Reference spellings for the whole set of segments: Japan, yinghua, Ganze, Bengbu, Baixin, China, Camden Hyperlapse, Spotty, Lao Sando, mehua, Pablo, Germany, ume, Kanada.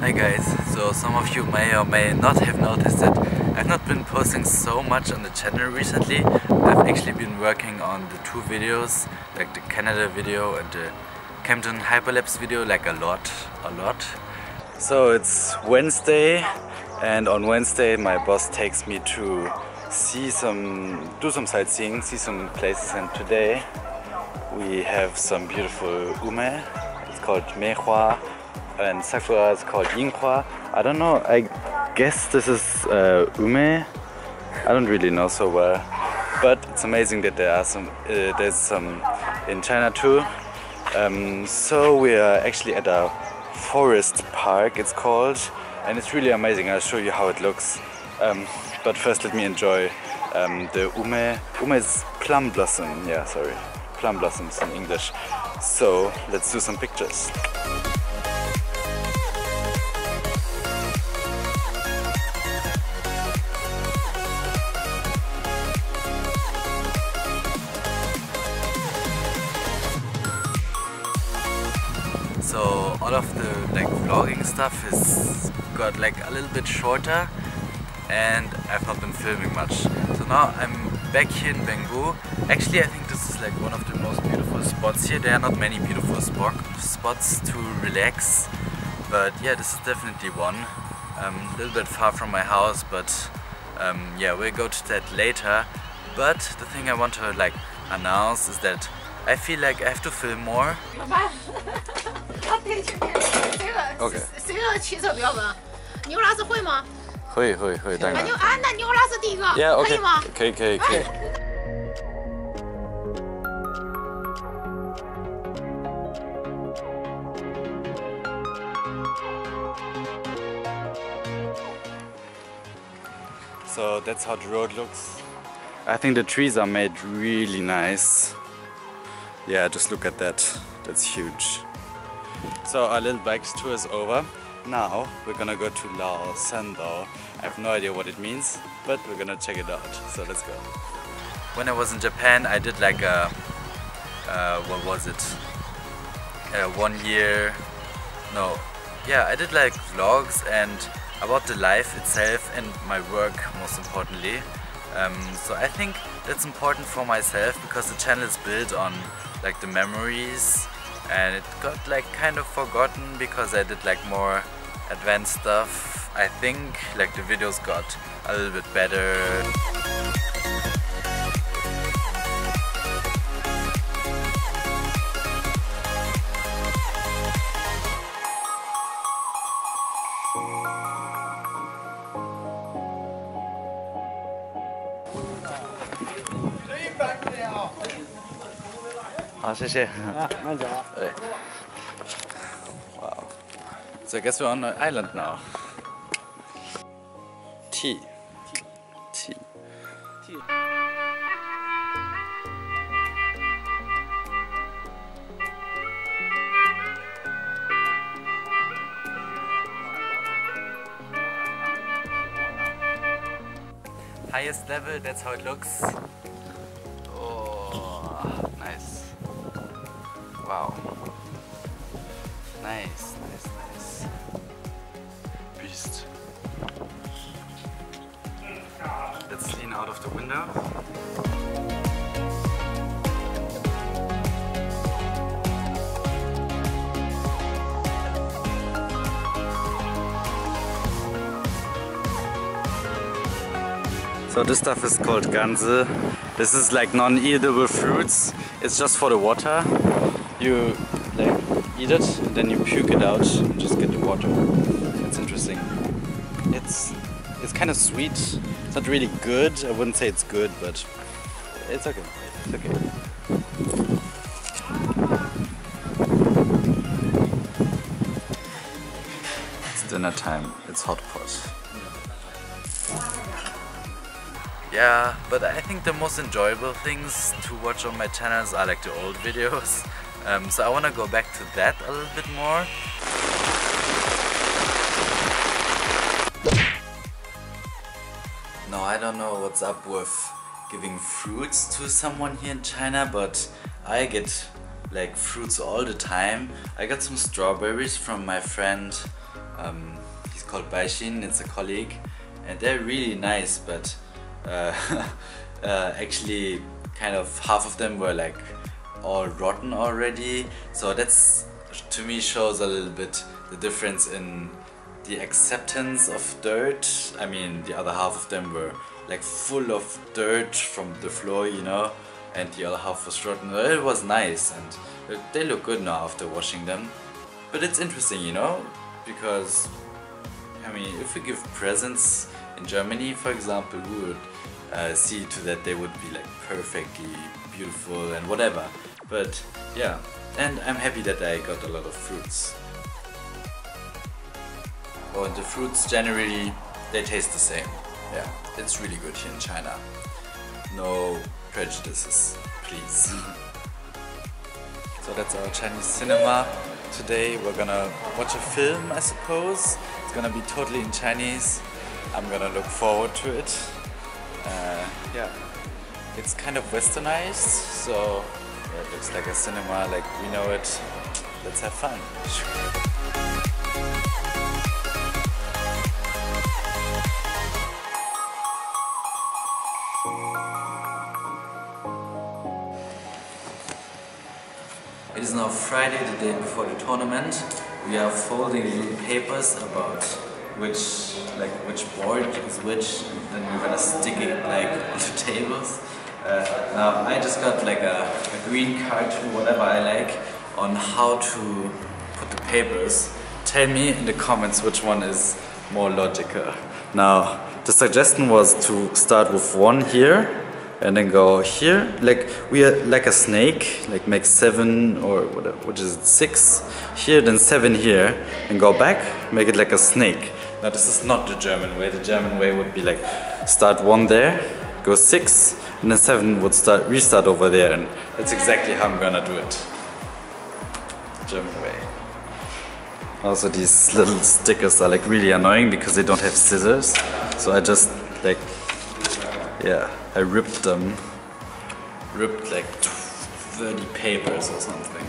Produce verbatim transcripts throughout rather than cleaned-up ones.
Hi guys, so some of you may or may not have noticed that I've not been posting so much on the channel recently. I've actually been working on the two videos, like the Canada video and the Camden Hyperlapse video, like a lot, a lot. So it's Wednesday, and on Wednesday my boss takes me to see some, do some sightseeing, see some places, and today we have some beautiful ume. It's called mehua. And sakura is called yinghua. I don't know, I guess this is uh, ume. I don't really know so well, but it's amazing that there are some, uh, there's some in China too. Um, so we are actually at a forest park, it's called, and it's really amazing. I'll show you how it looks, um, but first let me enjoy um, the ume. Ume is plum blossom, yeah, sorry, plum blossoms in English. So let's do some pictures. So all of the like vlogging stuff has got like a little bit shorter, and I've not been filming much. So now I'm back here in Bengbu. Actually, I think this is like one of the most beautiful spots here. There are not many beautiful spot spots to relax, but yeah, this is definitely one. Um, a little bit far from my house, but um, yeah, we'll go to that later. But the thing I want to like announce is that I feel like I have to film more. Okay. Yeah, okay. Okay, okay, okay. So that's how the road looks. I think the trees are made really nice. Yeah, just look at that. That's huge. So our little bike tour is over. Now we're gonna go to Lao Sando. I have no idea what it means, but we're gonna check it out. So let's go. When I was in Japan, I did like a uh, what was it? A one year? No, yeah, I did like vlogs and about the life itself and my work, most importantly. Um, so I think that's important for myself because the channel is built on like the memories. And it got like kind of forgotten because I did like more advanced stuff. I think like the videos got a little bit better. Ah, thank you. Wow. So I guess we're on an island now. Tea. Tea. Tea. Highest level, that's how it looks. Oh, nice. Wow. Nice, nice, nice. Beast. Let's lean out of the window. So this stuff is called Ganze. This is like non-edible fruits. It's just for the water. You like, eat it and then you puke it out and just get the water. It's interesting. It's it's kind of sweet. It's not really good. I wouldn't say it's good, but it's okay. It's okay. It's dinner time. It's hot pot. Yeah, but I think the most enjoyable things to watch on my channels are like the old videos. Um, so I want to go back to that a little bit more. No, I don't know what's up with giving fruits to someone here in China, but I get like fruits all the time. I got some strawberries from my friend, um, he's called Baixin, it's a colleague, and they're really nice, but uh, uh, actually kind of half of them were like all rotten already, so that's to me shows a little bit the difference in the acceptance of dirt. I mean, the other half of them were like full of dirt from the floor, you know, and the other half was rotten. It was nice and they look good now after washing them. But it's interesting, you know, because I mean, if we give presents in Germany, for example, we would uh, see to that they would be like perfectly beautiful and whatever. But yeah, and I'm happy that I got a lot of fruits. Well, the fruits generally, they taste the same. Yeah, it's really good here in China. No prejudices, please. So that's our Chinese cinema. Today we're gonna watch a film, I suppose. It's gonna be totally in Chinese. I'm gonna look forward to it. Uh, yeah, it's kind of westernized, so yeah, it looks like a cinema like we know it. Let's have fun. It is now Friday, the day before the tournament. We are folding little papers about which, like which board is which, and then we're gonna stick it like on the tables. Uh, now I just got like a, a green card to whatever I like on how to put the papers. Tell me in the comments which one is more logical. Now the suggestion was to start with one here, and then go here, like we are like a snake, like make seven or whatever, which is six here, then seven here, and go back, make it like a snake. Now this is not the German way. The German way would be like start one there, go six, and then seven would start restart over there, and that's exactly how I'm gonna do it. German way. Also these little stickers are like really annoying because they don't have scissors, so I just like, yeah, I ripped them, ripped like thirty papers or something.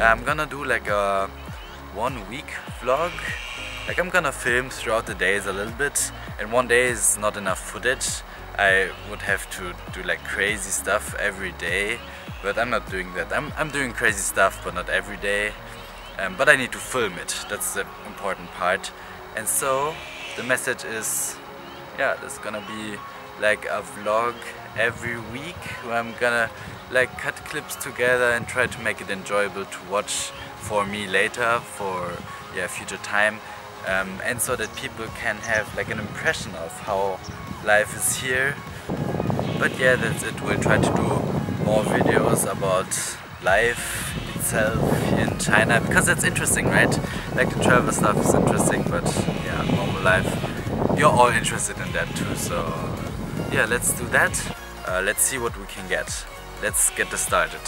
I'm gonna do like a one week vlog. Like I'm gonna film throughout the days a little bit, and one day is not enough footage. I would have to do like crazy stuff every day, but I'm not doing that. I'm, I'm doing crazy stuff, but not every day. Um, but I need to film it, that's the important part. And so the message is, yeah, there's gonna be like a vlog every week where I'm gonna like cut clips together and try to make it enjoyable to watch for me later, for yeah, future time, um, and so that people can have like an impression of how life is here. But yeah, that's it. We'll try to do more videos about life itself in China, because that's interesting, right? Like the travel stuff is interesting, but yeah, normal life, you're all interested in that too, so yeah, let's do that. Uh, let's see what we can get. Let's get this started.